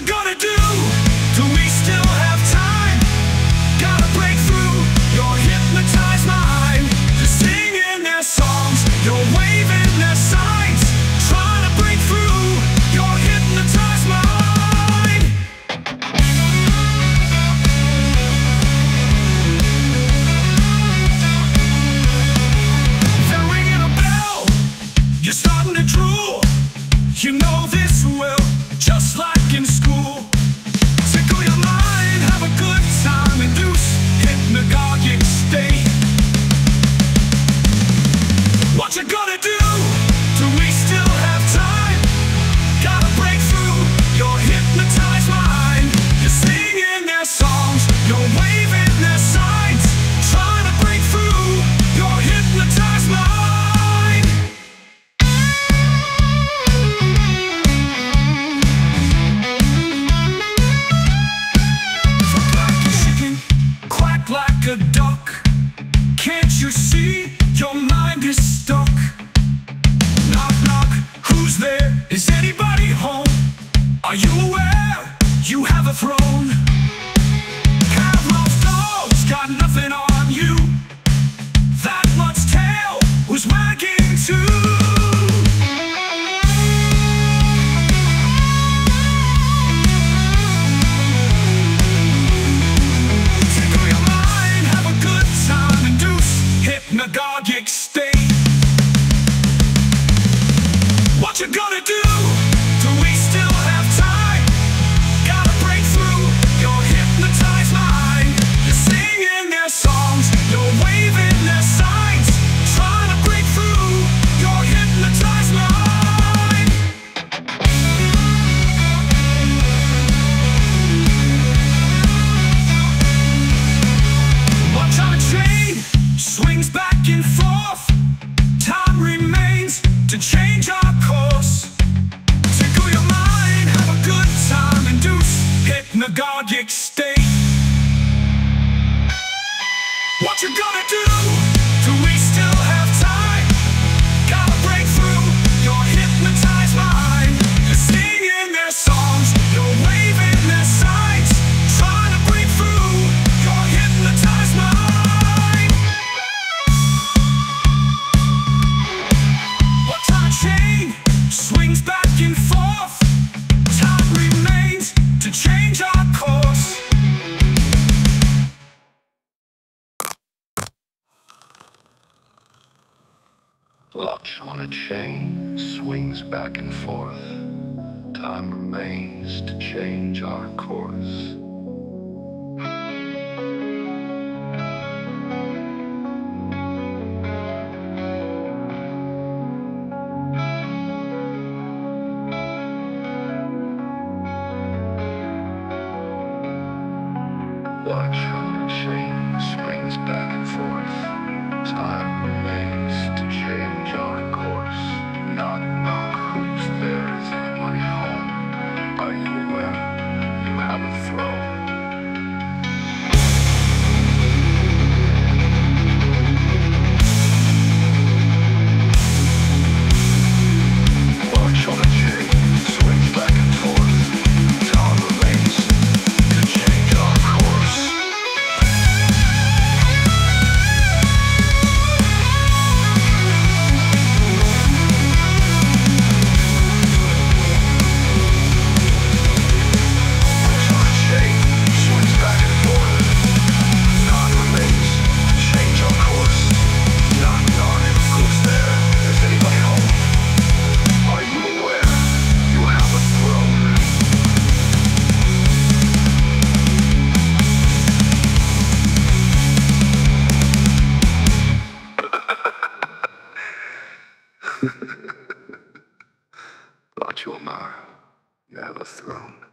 you gonna do? Do we still have time? Gotta break through your hypnotized mind. You're singing their songs, you're waving their signs, trying to break through your hypnotized mind. They're ringing a bell, you're starting to drool. You know this will, just like in school. Tickle your mind, have a good time, induce hypnagogic state. What you gonna do? Do we still have time? Gotta break through your hypnotized mind. You're singing their songs, you're waving their signs, trying to break through your hypnotized mind. From black to chicken, quack like a duck. Can't you see your mind is stuck? Knock, knock, who's there? Is anybody home? Are you aware you have a throne? Pavlov's dog's got nothing on you. That much tail was wagging too. Hypnagogic state. What you gonna do? Do we still have time? Gotta break through your hypnotized mind. You're singing their songs, you're waving their signs, trying to break through your hypnotized mind. Watch on a chain swings back and forth. Time remains to change our course. Tickle your mind, have a good time, induce hypnagogic state. What you gonna do? Do we still have time? Gotta break through your hypnotized mind. You're singing their songs, you're waving their signs, trying to break through your hypnotized mind. Chain swings back and forth. Time remains to change our course. Watch on a chain swings back and forth. Time remains to change our course. Watch on the chain springs back and forth. Time remains to change our course. Knock, knock, who's there? Is anybody home? Are you aware? You have a throne. Watch on the chain swings back and forth. Time remains to change our course. Lachomar, you have a throne.